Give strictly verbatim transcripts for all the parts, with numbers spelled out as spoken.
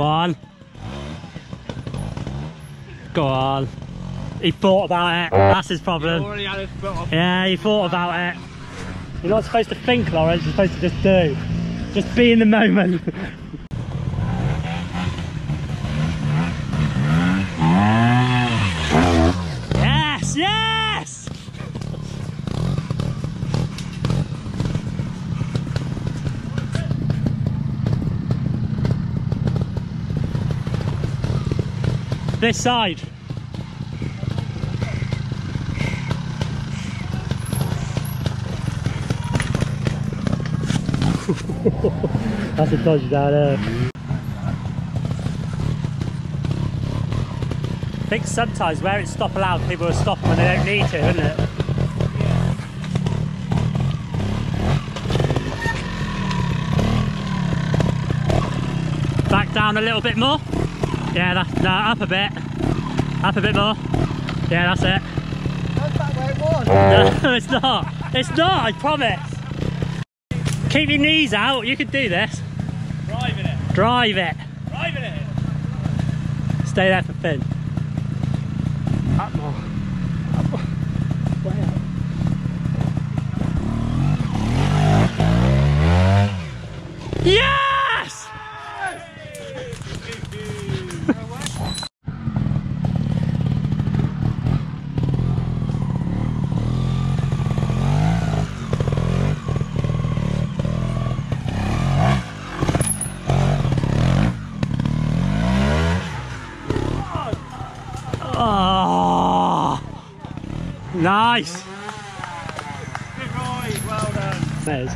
Go on. Go on. He thought about it. That's his problem. You already had his foot off. Yeah, he thought about it. You're not supposed to think, Lawrence. You're supposed to just do. Just be in the moment. Yes, yes! This side. That's a dodge down there. I think sometimes where it's stop allowed, people will stop when they don't need to, isn't it? Yeah. Back down a little bit more. Yeah, that's, no, up a bit. Up a bit more. Yeah, that's it. That's back where it was. No, it's not. It's not, I promise. Keep your knees out, you could do this. Driving it. Drive it. Driving it. Stay there for Finn. Up more. Up more. Way up. Yes! Nice! Good ride, well done. There's.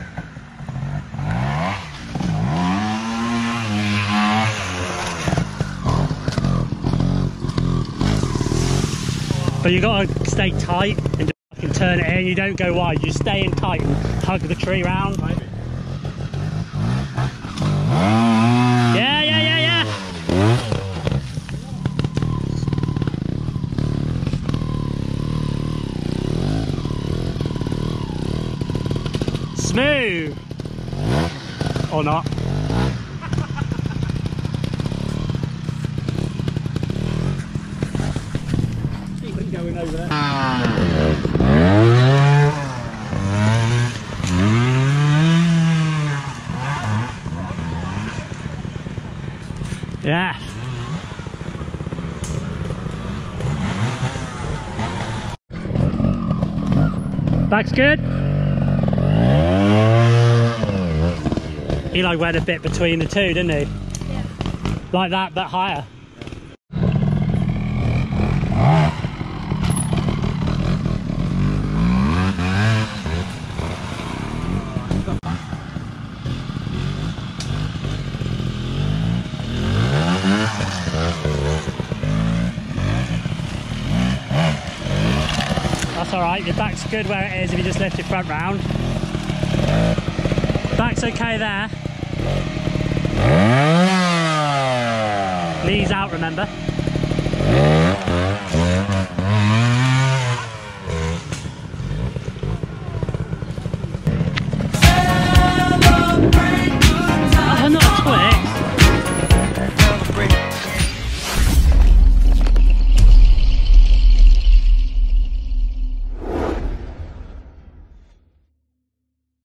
But you got to stay tight and just turn it in. You don't go wide. You stay in tight and hug the tree round. Right. Yeah, yeah, yeah, yeah. Smooth! Or not. Keep going over there. Yeah. That's good. He like went a bit between the two, didn't he? Yeah. Like that, but higher. That's alright, your back's good where it is if you just lift your front round. Back's okay there. Knees out, remember.